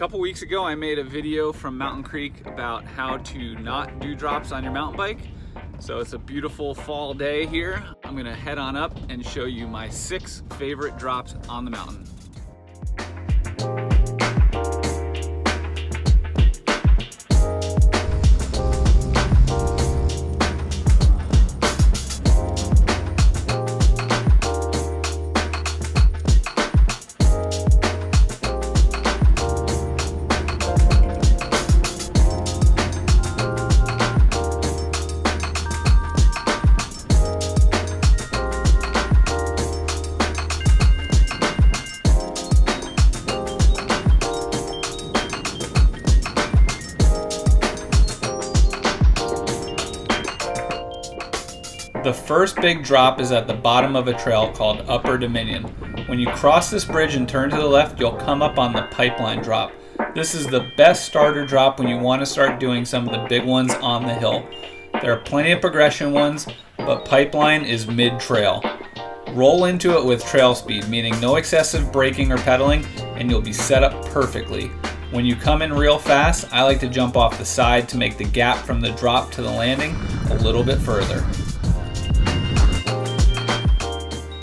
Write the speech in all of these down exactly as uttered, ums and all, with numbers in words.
couple weeks ago I made a video from Mountain Creek about how to not do drops on your mountain bike. So it's a beautiful fall day here. I'm gonna head on up and show you my six favorite drops on the mountain. The first big drop is at the bottom of a trail called Upper Dominion. When you cross this bridge and turn to the left, you'll come up on the Pipeline drop. This is the best starter drop when you want to start doing some of the big ones on the hill. There are plenty of progression ones, but Pipeline is mid-trail. Roll into it with trail speed, meaning no excessive braking or pedaling, and you'll be set up perfectly. When you come in real fast, I like to jump off the side to make the gap from the drop to the landing a little bit further.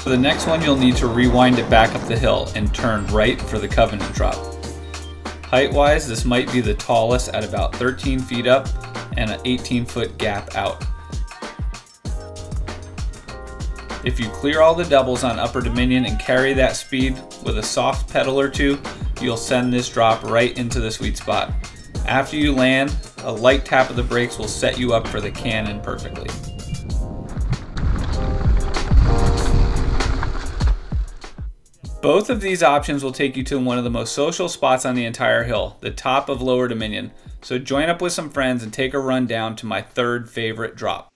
For the next one, you'll need to rewind it back up the hill and turn right for the Covenant drop. Height-wise, this might be the tallest at about thirteen feet up and an eighteen foot gap out. If you clear all the doubles on Upper Dominion and carry that speed with a soft pedal or two, you'll send this drop right into the sweet spot. After you land, a light tap of the brakes will set you up for the cannon perfectly. Both of these options will take you to one of the most social spots on the entire hill, the top of Lower Dominion. So join up with some friends and take a run down to my third favorite drop.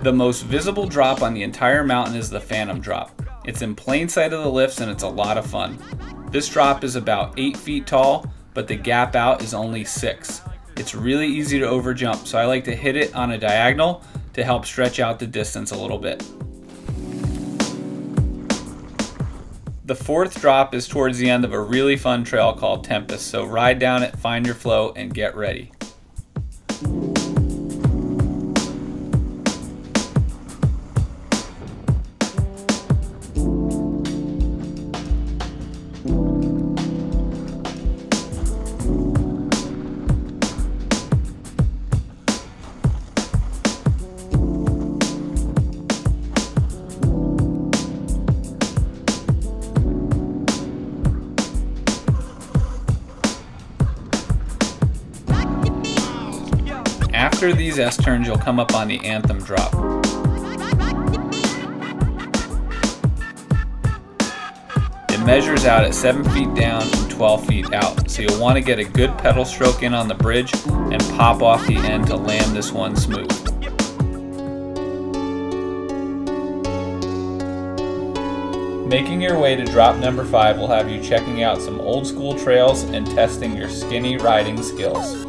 The most visible drop on the entire mountain is the Phantom drop. It's in plain sight of the lifts and it's a lot of fun. This drop is about eight feet tall, but the gap out is only six. It's really easy to over jump, so I like to hit it on a diagonal to help stretch out the distance a little bit. The fourth drop is towards the end of a really fun trail called Tempest, so ride down it, find your flow, and get ready. After these S-turns, you'll come up on the Anthem drop. It measures out at seven feet down and twelve feet out, so you'll want to get a good pedal stroke in on the bridge and pop off the end to land this one smooth. Making your way to drop number five will have you checking out some old school trails and testing your skinny riding skills.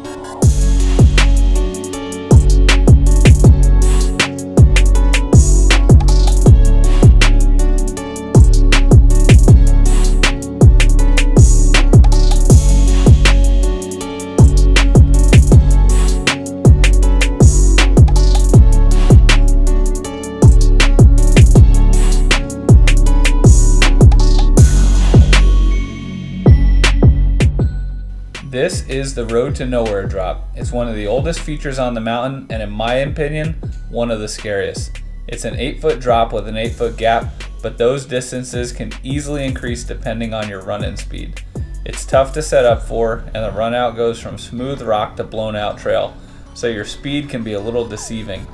This is the Road to Nowhere drop. It's one of the oldest features on the mountain, and in my opinion, one of the scariest. It's an eight foot drop with an eight foot gap, but those distances can easily increase depending on your run-in speed. It's tough to set up for, and the run out goes from smooth rock to blown out trail, so your speed can be a little deceiving.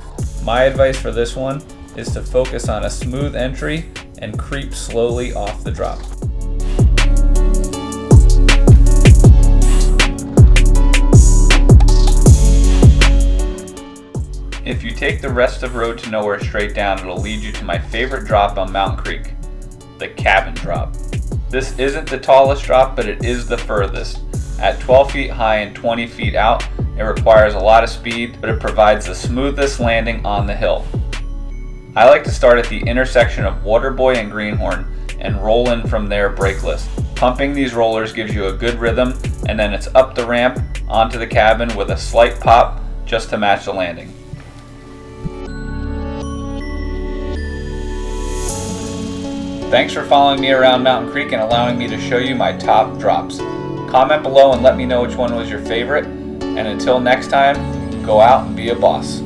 My advice for this one is to focus on a smooth entry and creep slowly off the drop. If you take the rest of Road to Nowhere straight down, it'll lead you to my favorite drop on Mountain Creek, the Cabin Drop. This isn't the tallest drop, but it is the furthest. At twelve feet high and twenty feet out, it requires a lot of speed, but it provides the smoothest landing on the hill. I like to start at the intersection of Waterboy and Greenhorn and roll in from there brakeless. Pumping these rollers gives you a good rhythm, and then it's up the ramp onto the cabin with a slight pop just to match the landing. Thanks for following me around Mountain Creek and allowing me to show you my top drops. Comment below and let me know which one was your favorite. And until next time, go out and be a boss.